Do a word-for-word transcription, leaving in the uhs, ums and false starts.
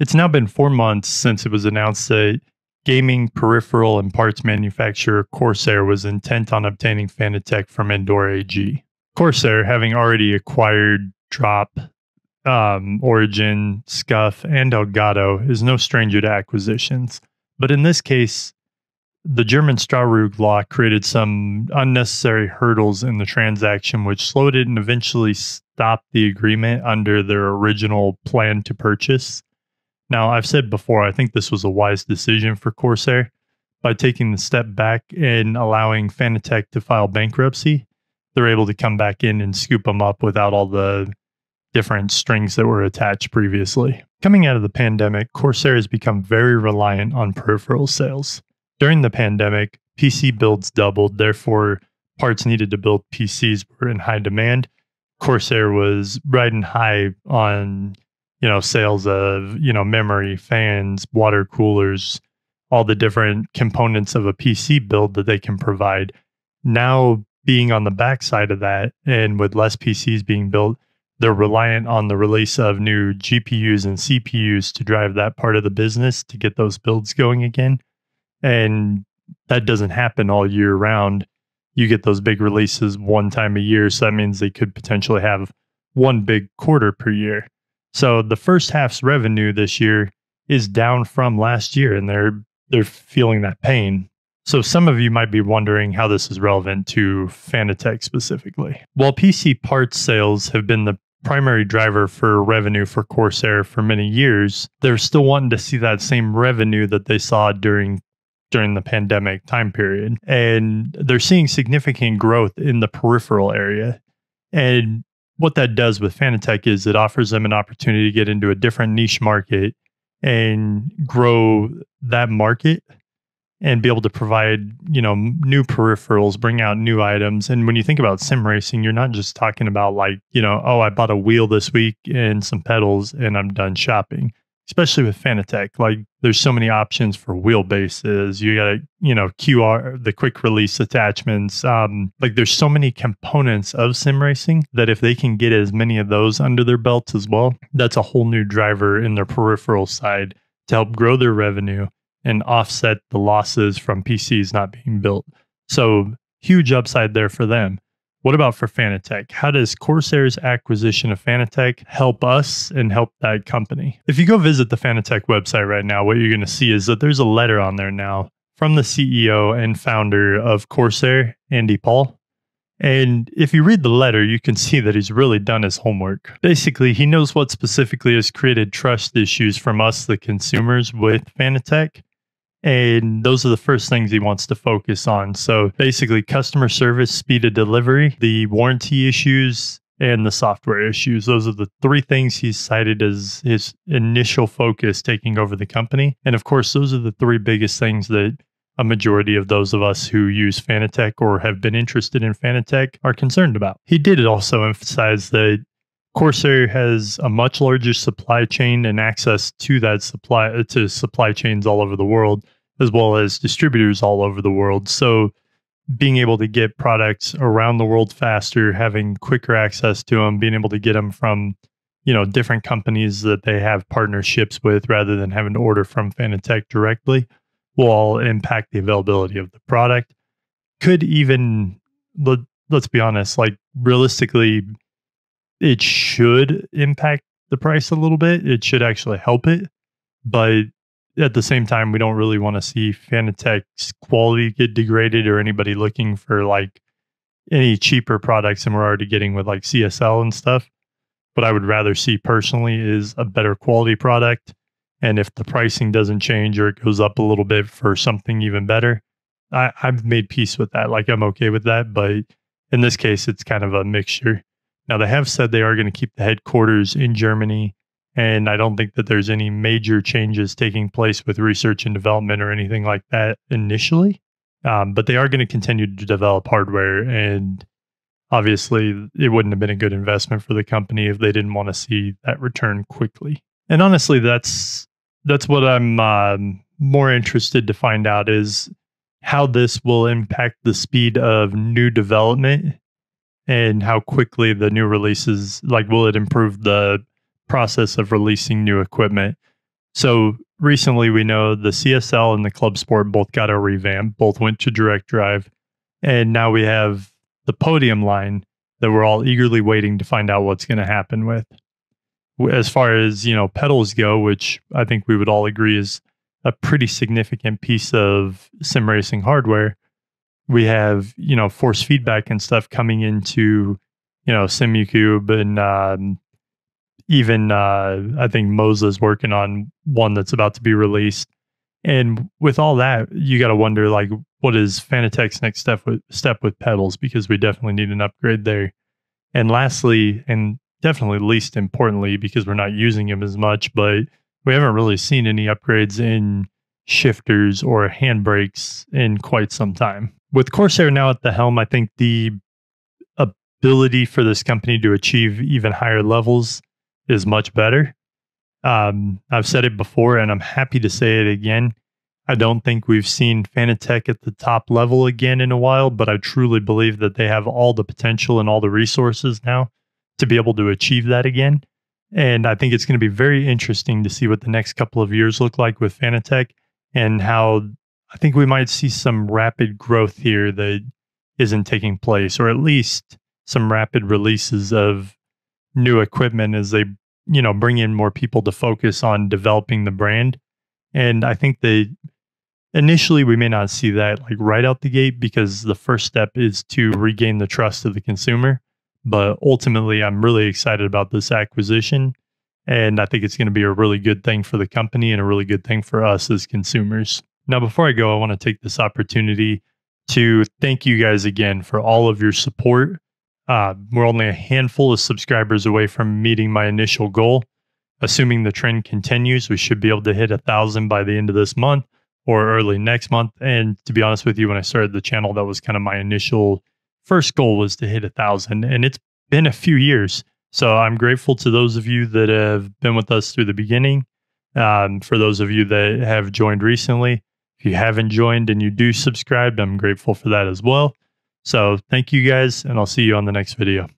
It's now been four months since it was announced that gaming peripheral and parts manufacturer Corsair was intent on obtaining Fanatec from Endor A G. Corsair, having already acquired Drop, um, Origin, Scuf, and Elgato, is no stranger to acquisitions. But in this case, the German Strahl-Rug law created some unnecessary hurdles in the transaction, which slowed it and eventually stopped the agreement under their original plan to purchase. Now, I've said before, I think this was a wise decision for Corsair. By taking the step back and allowing Fanatec to file bankruptcy, they're able to come back in and scoop them up without all the different strings that were attached previously. Coming out of the pandemic, Corsair has become very reliant on peripheral sales. During the pandemic, P C builds doubled, therefore parts needed to build P Cs were in high demand. Corsair was riding high on you know, sales of, you know, memory, fans, water coolers, all the different components of a P C build that they can provide. Now, being on the backside of that, and with less P Cs being built, they're reliant on the release of new G P Us and C P Us to drive that part of the business to get those builds going again. And that doesn't happen all year round. You get those big releases one time a year, so that means they could potentially have one big quarter per year. So the first half's revenue this year is down from last year, and they're they're feeling that pain. So some of you might be wondering how this is relevant to Fanatec specifically. While P C parts sales have been the primary driver for revenue for Corsair for many years, they're still wanting to see that same revenue that they saw during during the pandemic time period. And they're seeing significant growth in the peripheral area. And what that does with Fanatec is it offers them an opportunity to get into a different niche market and grow that market and be able to provide, you know, new peripherals, bring out new items. And when you think about sim racing, you're not just talking about like, you know, oh, I bought a wheel this week and some pedals and I'm done shopping, especially with Fanatec. Like there's so many options for wheelbases. You got, you know, Q R, the quick release attachments. Um, like there's so many components of sim racing that if they can get as many of those under their belts as well, that's a whole new driver in their peripheral side to help grow their revenue and offset the losses from P Cs not being built. So huge upside there for them. What about for Fanatec? How does Corsair's acquisition of Fanatec help us and help that company? If you go visit the Fanatec website right now, what you're going to see is that there's a letter on there now from the C E O and founder of Corsair, Andy Paul. And if you read the letter, you can see that he's really done his homework. Basically, he knows what specifically has created trust issues from us, the consumers, with Fanatec. And those are the first things he wants to focus on. So basically customer service, speed of delivery, the warranty issues, and the software issues. Those are the three things he's cited as his initial focus taking over the company. And of course, those are the three biggest things that a majority of those of us who use Fanatec or have been interested in Fanatec are concerned about. He did also emphasize that Corsair has a much larger supply chain and access to that supply to supply chains all over the world, as well as distributors all over the world. So being able to get products around the world faster, having quicker access to them, being able to get them from, you know, different companies that they have partnerships with rather than having to order from Fanatec directly will all impact the availability of the product. Could even, let, let's be honest, like realistically, it should impact the price a little bit. It should actually help it. But at the same time, we don't really want to see Fanatec's quality get degraded or anybody looking for like any cheaper products than we're already getting with like C S L and stuff. What I would rather see personally is a better quality product. And if the pricing doesn't change or it goes up a little bit for something even better, I, I've made peace with that. Like I'm okay with that. But in this case, it's kind of a mixture. Now, they have said they are going to keep the headquarters in Germany, and I don't think that there's any major changes taking place with research and development or anything like that initially, um, but they are going to continue to develop hardware, and obviously, it wouldn't have been a good investment for the company if they didn't want to see that return quickly. And honestly, that's that's what I'm um, more interested to find out is how this will impact the speed of new development and how quickly the new releases, like will it improve the process of releasing new equipment? So recently we know the C S L and the Club Sport both got a revamp, both went to direct drive. And now we have the Podium line that we're all eagerly waiting to find out what's going to happen with. As far as, you know, pedals go, which I think we would all agree is a pretty significant piece of sim racing hardware, we have, you know, force feedback and stuff coming into, you know, SimuCube, and um, even uh, I think Moza's working on one that's about to be released. And with all that, you got to wonder, like, what is Fanatec's next step with step with pedals? Because we definitely need an upgrade there. And lastly, and definitely least importantly, because we're not using them as much, but we haven't really seen any upgrades in shifters or handbrakes in quite some time. With Corsair now at the helm, I think the ability for this company to achieve even higher levels is much better. Um, I've said it before, and I'm happy to say it again. I don't think we've seen Fanatec at the top level again in a while, but I truly believe that they have all the potential and all the resources now to be able to achieve that again. And I think it's going to be very interesting to see what the next couple of years look like with Fanatec, and how I think we might see some rapid growth here that isn't taking place, or at least some rapid releases of new equipment as they, you know, bring in more people to focus on developing the brand. And I think they initially we may not see that like right out the gate, because the first step is to regain the trust of the consumer. But ultimately, I'm really excited about this acquisition, and I think it's going to be a really good thing for the company and a really good thing for us as consumers. Now, before I go, I want to take this opportunity to thank you guys again for all of your support. Uh, we're only a handful of subscribers away from meeting my initial goal. Assuming the trend continues, we should be able to hit a thousand by the end of this month or early next month. And to be honest with you, when I started the channel, that was kind of my initial first goal, was to hit a thousand, and it's been a few years. So I'm grateful to those of you that have been with us through the beginning. Um, for those of you that have joined recently, if you haven't joined and you do subscribe, I'm grateful for that as well. So thank you guys, and I'll see you on the next video.